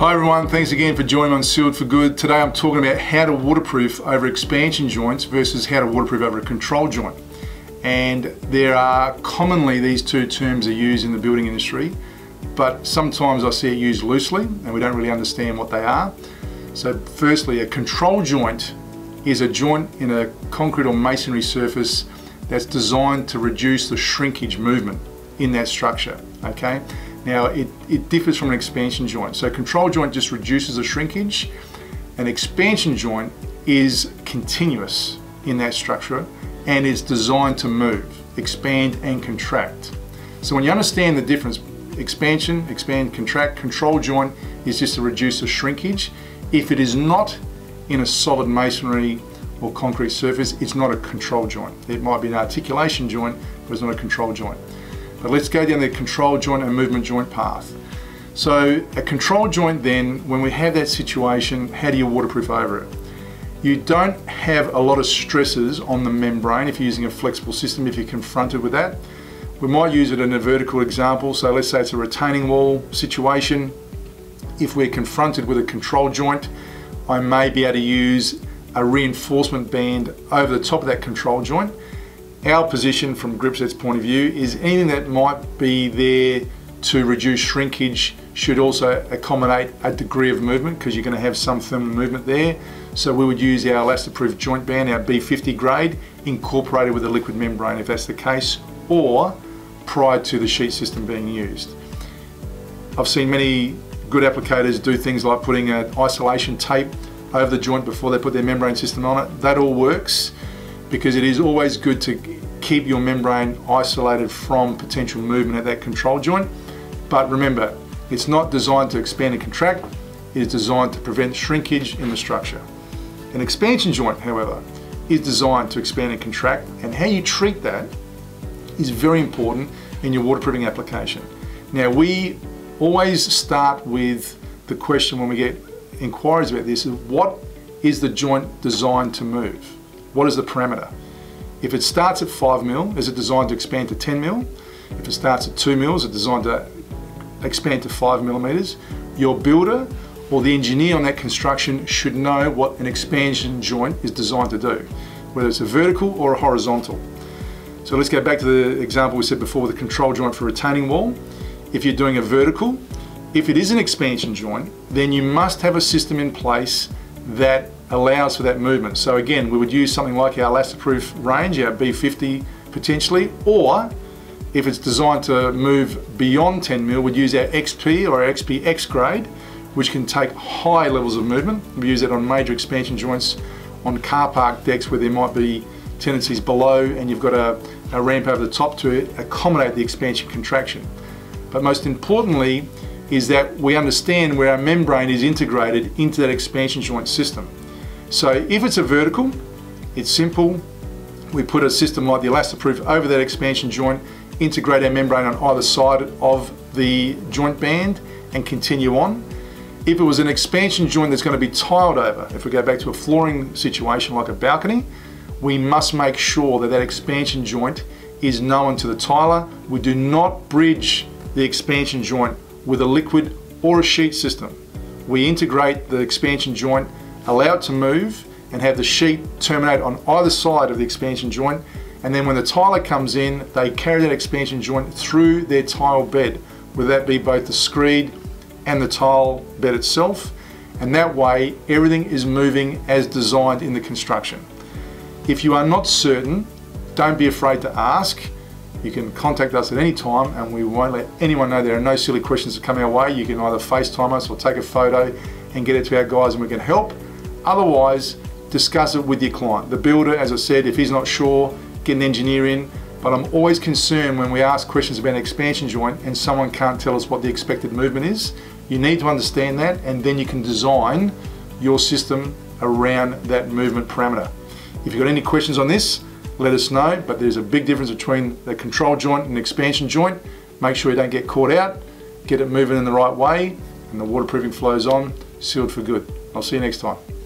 Hi everyone, thanks again for joining on Sealed For Good. Today I'm talking about how to waterproof over expansion joints versus how to waterproof over a control joint. And there are commonly these two terms are used in the building industry, but sometimes I see it used loosely and we don't really understand what they are. So firstly, a control joint is a joint in a concrete or masonry surface that's designed to reduce the shrinkage movement in that structure, okay? Now, it differs from an expansion joint. So control joint just reduces the shrinkage. An expansion joint is continuous in that structure and is designed to move, expand and contract. So when you understand the difference, expansion, expand, contract, control joint is just to reduce the shrinkage. If it is not in a solid masonry or concrete surface, it's not a control joint. It might be an articulation joint, but it's not a control joint. But let's go down the control joint and movement joint path. So a control joint then, when we have that situation, how do you waterproof over it? You don't have a lot of stresses on the membrane if you're using a flexible system, if you're confronted with that. We might use it in a vertical example. So let's say it's a retaining wall situation. If we're confronted with a control joint, I may be able to use a reinforcement band over the top of that control joint. Our position from Gripset's point of view is anything that might be there to reduce shrinkage should also accommodate a degree of movement, because you're going to have some thermal movement there. So we would use our Elastoproof joint band, our B50 grade, incorporated with a liquid membrane if that's the case, or prior to the sheet system being used. I've seen many good applicators do things like putting an isolation tape over the joint before they put their membrane system on it. That all works, because it is always good to keep your membrane isolated from potential movement at that control joint. But remember, it's not designed to expand and contract, it is designed to prevent shrinkage in the structure. An expansion joint, however, is designed to expand and contract, and how you treat that is very important in your waterproofing application. Now, we always start with the question when we get inquiries about this is, what is the joint designed to move? What is the parameter? If it starts at 5 mil, is it designed to expand to 10 mil? If it starts at 2 mil, is it designed to expand to 5 millimeters? Your builder or the engineer on that construction should know what an expansion joint is designed to do, whether it's a vertical or a horizontal. So let's go back to the example we said before with the control joint for retaining wall. If you're doing a vertical, if it is an expansion joint, then you must have a system in place that allows for that movement. So again, we would use something like our Elastoproof range, our B50 potentially, or if it's designed to move beyond 10 mil, we'd use our XP or our XPX grade, which can take high levels of movement. We use that on major expansion joints on car park decks where there might be tendencies below and you've got a ramp over the top to accommodate the expansion contraction. But most importantly is that we understand where our membrane is integrated into that expansion joint system. So if it's a vertical, it's simple. We put a system like the Elastoproof over that expansion joint, integrate our membrane on either side of the joint band and continue on. If it was an expansion joint that's going to be tiled over, if we go back to a flooring situation like a balcony, we must make sure that that expansion joint is known to the tiler. We do not bridge the expansion joint with a liquid or a sheet system. We integrate the expansion joint, allow it to move and have the sheet terminate on either side of the expansion joint, and then when the tiler comes in, they carry that expansion joint through their tile bed, whether that be both the screed and the tile bed itself, and that way everything is moving as designed in the construction. If you are not certain, don't be afraid to ask. You can contact us at any time and we won't let anyone know. There are no silly questions that come our way. You can either FaceTime us or take a photo and get it to our guys and we can help. Otherwise, discuss it with your client. The builder, as I said, if he's not sure, get an engineer in. But I'm always concerned when we ask questions about an expansion joint and someone can't tell us what the expected movement is. You need to understand that, and then you can design your system around that movement parameter. If you've got any questions on this, let us know, but there's a big difference between the control joint and expansion joint. Make sure you don't get caught out, get it moving in the right way, and the waterproofing flows on, sealed for good. I'll see you next time.